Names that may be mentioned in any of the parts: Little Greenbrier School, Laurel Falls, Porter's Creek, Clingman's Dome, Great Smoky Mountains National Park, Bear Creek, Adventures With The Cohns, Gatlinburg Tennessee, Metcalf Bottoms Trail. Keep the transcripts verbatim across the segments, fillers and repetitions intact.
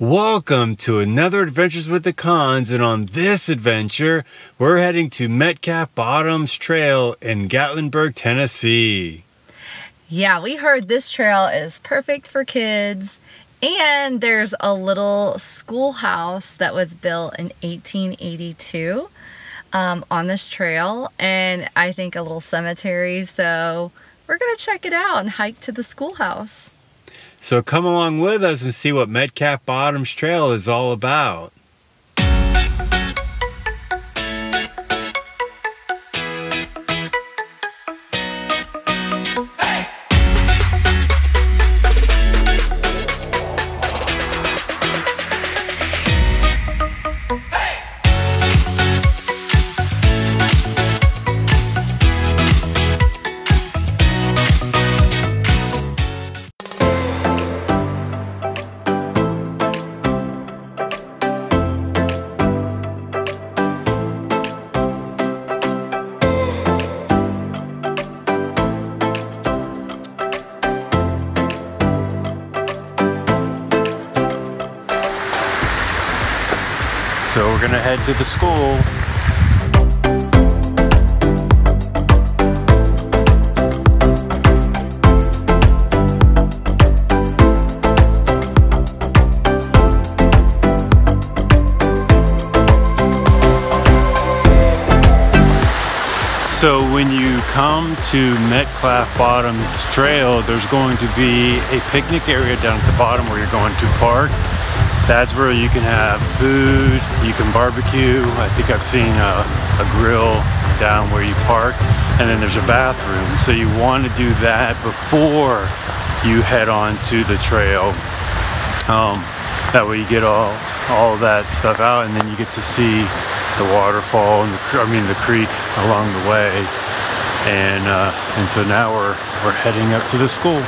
Welcome to another Adventures with the Cohns, and on this adventure, we're heading to Metcalf Bottoms Trail in Gatlinburg, Tennessee. Yeah, we heard this trail is perfect for kids, and there's a little schoolhouse that was built in eighteen eighty-two um, on this trail, and I think a little cemetery, so we're going to check it out and hike to the schoolhouse. So come along with us and see what Metcalf Bottoms Trail is all about. So we're gonna head to the school. So when you come to Metcalf Bottoms Trail, there's going to be a picnic area down at the bottom where you're going to park. That's where you can have food, you can barbecue. I think I've seen a, a grill down where you park, and then there's a bathroom. So you want to do that before you head on to the trail. Um, that way you get all, all that stuff out, and then you get to see the waterfall and the, I mean the creek along the way. And, uh, and so now we're, we're heading up to the school.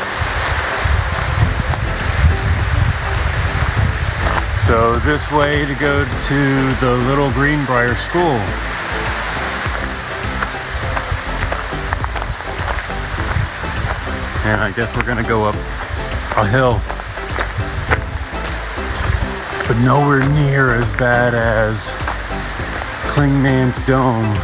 So this way to go to the Little Greenbrier School. And I guess we're gonna go up a hill. But nowhere near as bad as Clingman's Dome.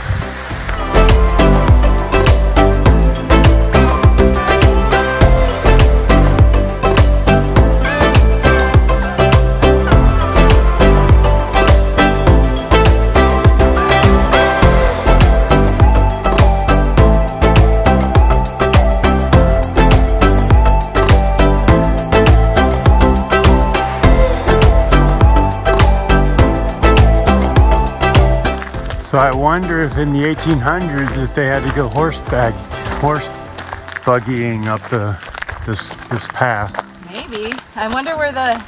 So I wonder if in the eighteen hundreds, if they had to go horseback, horse buggying up the this this path. Maybe. I wonder where the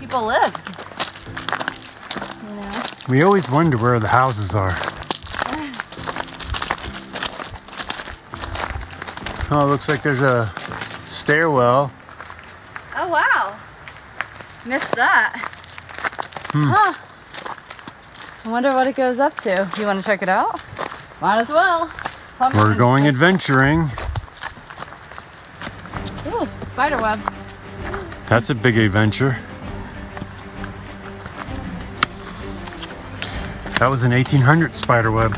people lived. You know. We always wonder where the houses are. Oh, it looks like there's a stairwell. Oh wow! Missed that. Hmm. Huh. I wonder what it goes up to. You want to check it out? Might as well. Pumpkin. We're going adventuring. Ooh, spider web. That's a big adventure. That was an eighteen hundred spider web.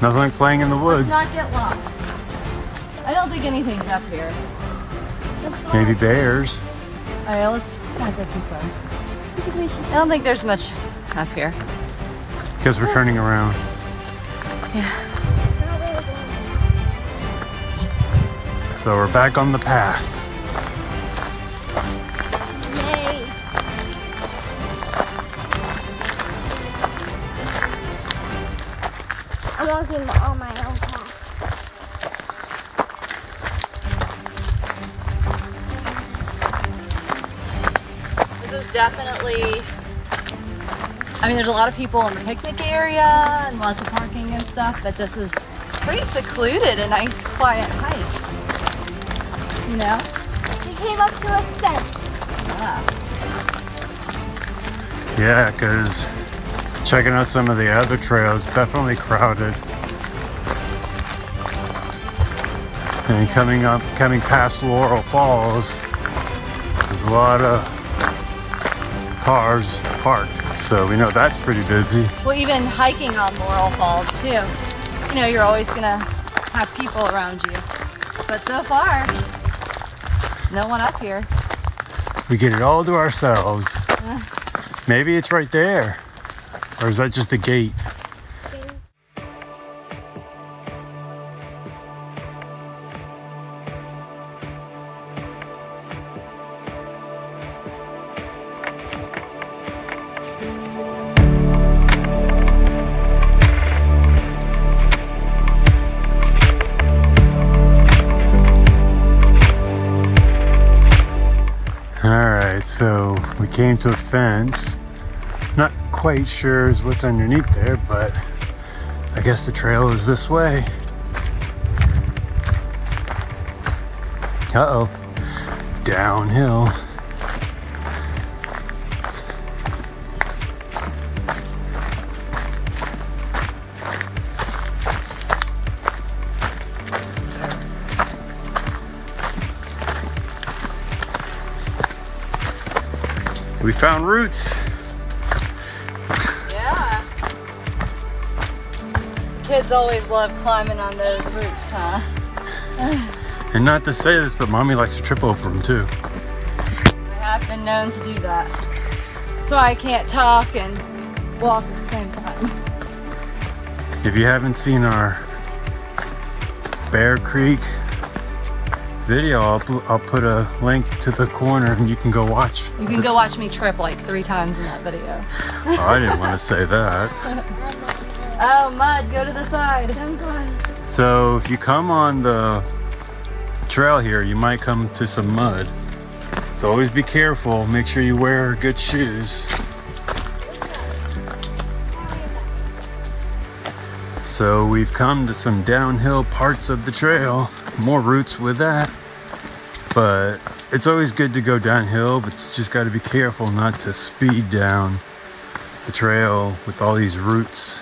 Nothing like playing in the woods. Let's not get lost. I don't think anything's up here. Maybe bears. Oh yeah, let's not go too far. I don't think there's much up here. Because we're turning around. Yeah. So we're back on the path. Yay. I'm walking on my own path. Definitely, I mean, there's a lot of people in the picnic area and lots of parking and stuff, but this is pretty secluded, a nice quiet hike, you know? We came up to a fence. Yeah. Yeah, because checking out some of the other trails, definitely crowded. And coming up, coming past Laurel Falls, there's a lot of cars parked, so we know that's pretty busy. Well, even hiking on Laurel Falls too, you know, you're always gonna have people around you, but so far no one up here. We get it all to ourselves. Yeah. Maybe it's right there, or is that just a gate? So we came to a fence. Not quite sure is what's underneath there, but I guess the trail is this way. Uh-oh, downhill. We found roots. Yeah. Kids always love climbing on those roots, huh? And not to say this, but Mommy likes to trip over them too. I have been known to do that. That's why I can't talk and walk at the same time. If you haven't seen our Bear Creek video, I'll, I'll put a link to the corner and you can go watch. You can go watch me trip like three times in that video. Oh, I didn't want to say that. Oh, mud, go to the side. So if you come on the trail here, you might come to some mud. So always be careful. Make sure you wear good shoes. So we've come to some downhill parts of the trail. More roots with that, but it's always good to go downhill, but you just got to be careful not to speed down the trail with all these roots.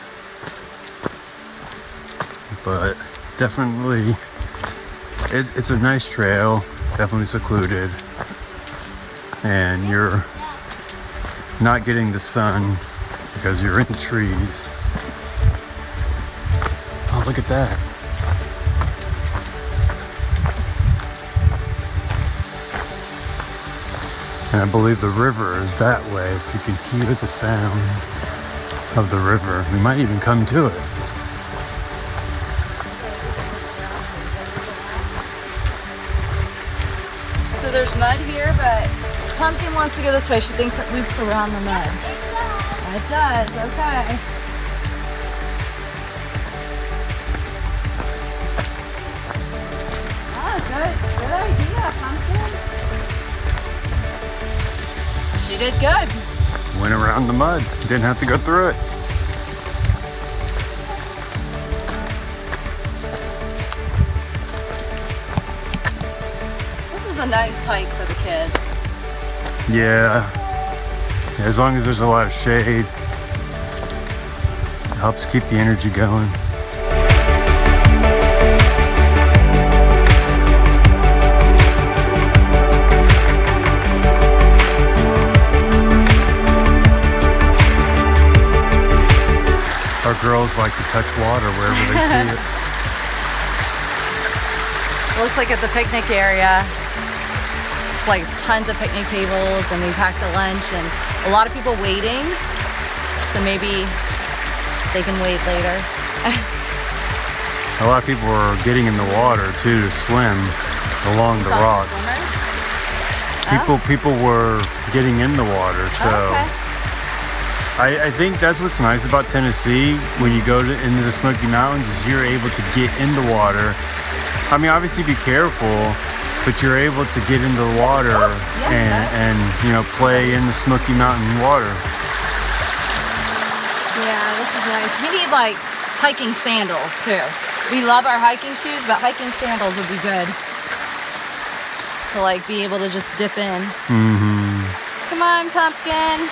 But definitely it, it's a nice trail, definitely secluded, and you're not getting the sun because you're in the trees. Oh, look at that. And I believe the river is that way. If you can hear the sound of the river, we might even come to it. So there's mud here, but Pumpkin wants to go this way. She thinks it loops around the mud. It does, okay. Oh, good, good idea, Pumpkin. She did good. Went around the mud. Didn't have to go through it. This is a nice hike for the kids. Yeah. As long as there's a lot of shade, it helps keep the energy going. Our girls like to touch water wherever they see it. Looks like at the picnic area, there's like tons of picnic tables, and we packed a lunch and a lot of people waiting. So maybe they can wait later. A lot of people were getting in the water too to swim along the rocks. People, oh. people were getting in the water, so. Oh, okay. I, I think that's what's nice about Tennessee when you go to, into the Smoky Mountains is you're able to get in the water. I mean, obviously be careful, but you're able to get into the water yeah, and, yeah. and, you know, play in the Smoky Mountain water. Yeah, this is nice. We need, like, hiking sandals, too. We love our hiking shoes, but hiking sandals would be good to, like, be able to just dip in. Mm-hmm. Come on, Pumpkin.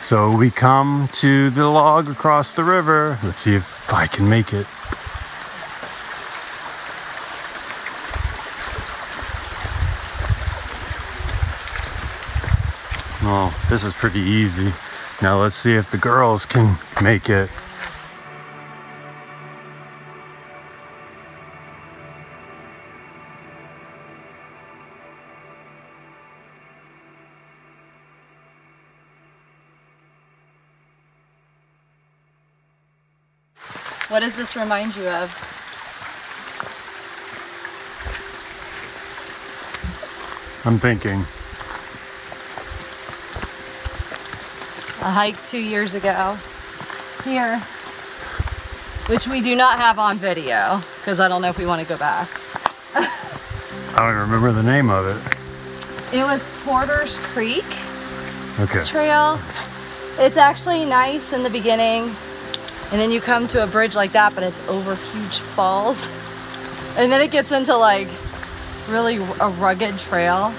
So we come to the log across the river. Let's see if I can make it. Oh, this is pretty easy. Now let's see if the girls can make it. What does this remind you of? I'm thinking. A hike two years ago here, which we do not have on video because I don't know if we want to go back. I don't remember the name of it. It was Porter's Creek okay. Trail. It's actually nice in the beginning. And then you come to a bridge like that, but it's over huge falls. And then it gets into like really a rugged trail.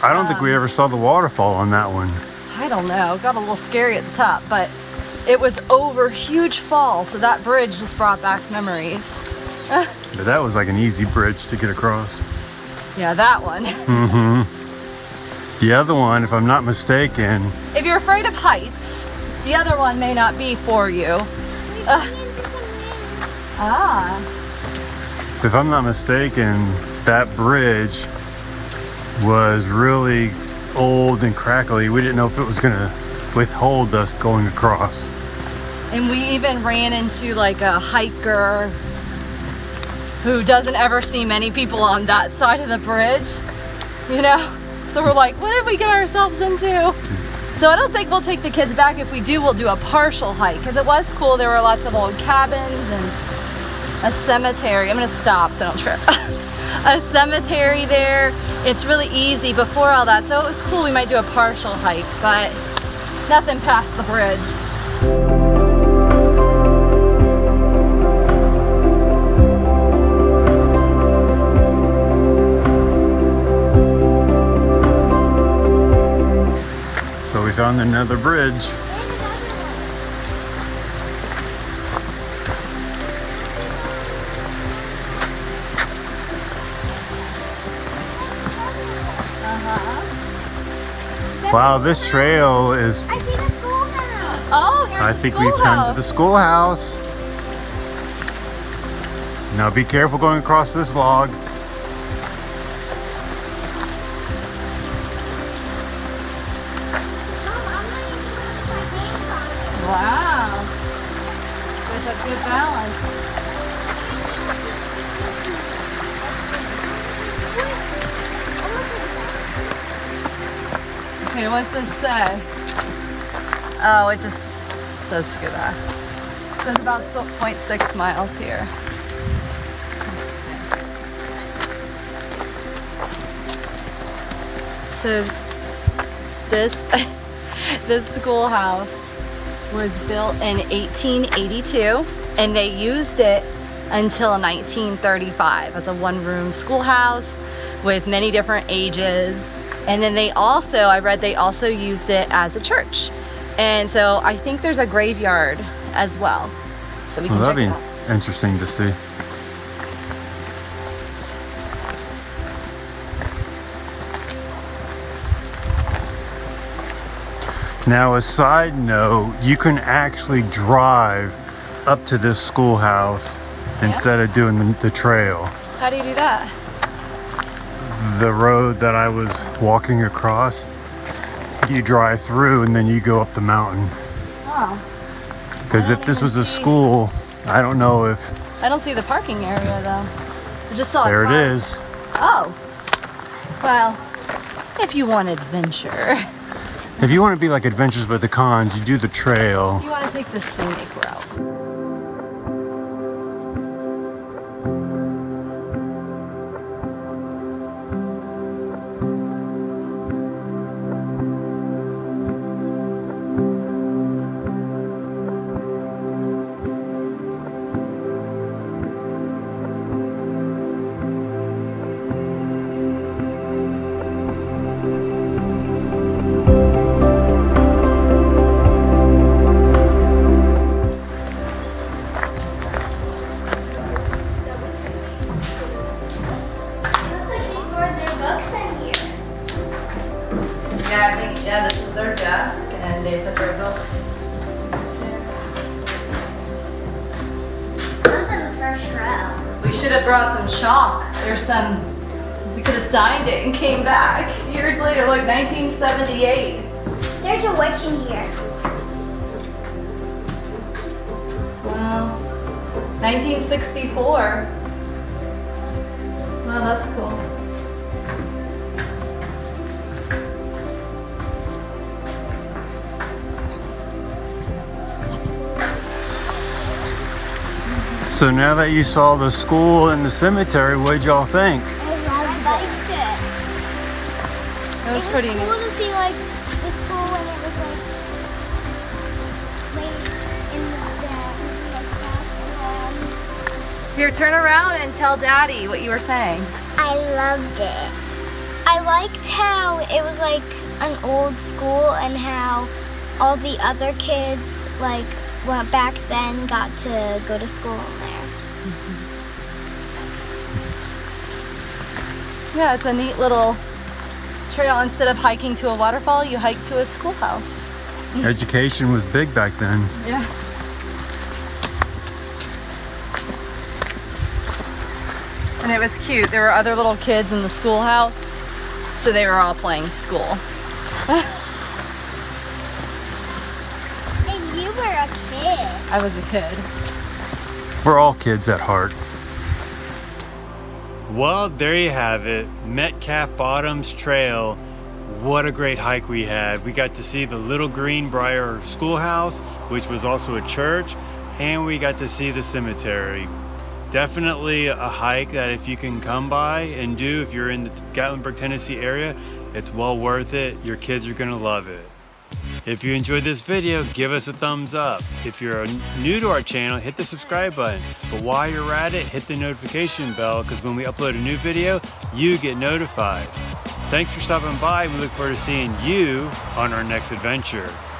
I don't um, think we ever saw the waterfall on that one. I don't know. It got a little scary at the top, but it was over huge falls. So that bridge just brought back memories. But that was like an easy bridge to get across. Yeah, that one. Mm-hmm. The other one, if I'm not mistaken. If you're afraid of heights, the other one may not be for you. Uh, ah. If I'm not mistaken, that bridge was really old and crackly. We didn't know if it was gonna withhold us going across. And we even ran into like a hiker who doesn't ever see many people on that side of the bridge, you know? So we're like, what did we get ourselves into? So I don't think we'll take the kids back. If we do, we'll do a partial hike because it was cool. There were lots of old cabins and a cemetery. I'm gonna stop so I don't trip. A cemetery there. It's really easy before all that. So it was cool. We might do a partial hike, but nothing past the bridge. On another bridge. Uh-huh. Wow, this trail is... I see the schoolhouse. Oh, here's I the think schoolhouse. We've come to the schoolhouse. Now be careful going across this log. Okay, what's this say? Oh, it just says to go back. It says about zero point six miles here. So this, this schoolhouse was built in eighteen eighty-two and they used it until nineteen thirty-five as a one-room schoolhouse with many different ages. And then they also, I read they also used it as a church. And so I think there's a graveyard as well. So we can well, check it out. That'd be interesting to see. Now a side note, you can actually drive up to this schoolhouse yeah. instead of doing the, the trail. How do you do that? The road that I was walking across, you drive through and then you go up the mountain. Oh. Because if this was a school, I don't know if... I don't see the parking area though. I just saw it. There it is. Oh. Well, if you want adventure. If you want to be like Adventures With The Cohns, you do the trail. You want to take the scenic route. Yeah, this is their desk and they put their books. Those are the first row. We should have brought some chalk. There's some, we could have signed it and came back. Years later, like nineteen seventy-eight. There's a witch in here. Wow. nineteen sixty-four. Wow, that's cool. So now that you saw the school and the cemetery, what'd y'all think? I liked it. That was, it was pretty cool neat. To see like the school when it was like late in the day. Here, turn around and tell Daddy what you were saying. I loved it. I liked how it was like an old school and how all the other kids like went back then, got to go to school in there. Mm-hmm. Yeah, it's a neat little trail. Instead of hiking to a waterfall, you hike to a schoolhouse. Education was big back then. Yeah. And it was cute. There were other little kids in the schoolhouse, so they were all playing school. I was a kid. We're all kids at heart. Well, there you have it. Metcalf Bottoms Trail. What a great hike we had. We got to see the Little Greenbrier Schoolhouse, which was also a church, and we got to see the cemetery. Definitely a hike that if you can come by and do, if you're in the Gatlinburg, Tennessee area, it's well worth it. Your kids are gonna love it. If you enjoyed this video, give us a thumbs up. If you're new to our channel, hit the subscribe button. But while you're at it, hit the notification bell, because when we upload a new video, you get notified. Thanks for stopping by. We look forward to seeing you on our next adventure.